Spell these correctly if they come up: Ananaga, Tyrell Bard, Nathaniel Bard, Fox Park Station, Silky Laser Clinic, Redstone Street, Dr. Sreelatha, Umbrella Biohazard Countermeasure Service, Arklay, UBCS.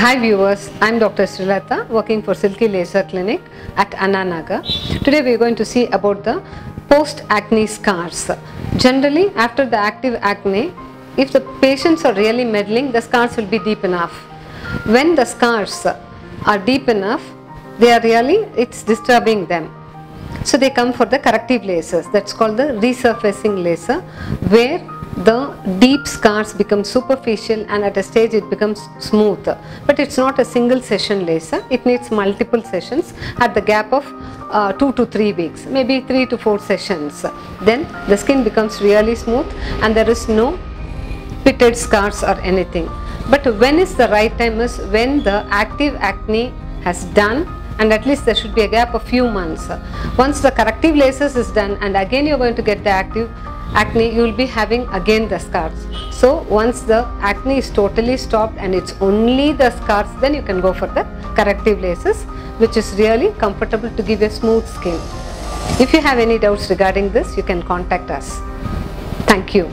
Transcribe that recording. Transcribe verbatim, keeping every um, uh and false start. Hi viewers, I am Doctor Sreelatha, working for Silky Laser Clinic at Ananaga. Today we are going to see about the post-acne scars. Generally, after the active acne, if the patients are really meddling, the scars will be deep enough. When the scars are deep enough, they are really, it's disturbing them. So they come for the corrective lasers, that's called the resurfacing laser, where the deep scars become superficial and at a stage it becomes smooth. But it's not a single session laser, it needs multiple sessions at the gap of uh, two to three weeks, maybe three to four sessions. Then the skin becomes really smooth and there is no pitted scars or anything. But when is the right time is when the active acne has done, and at least there should be a gap of few months. Once the corrective lasers is done and again you are going to get the active acne, you will be having again the scars. So once the acne is totally stopped and it's only the scars, then you can go for the corrective lasers, which is really comfortable to give a smooth skin. If you have any doubts regarding this, you can contact us. Thank you.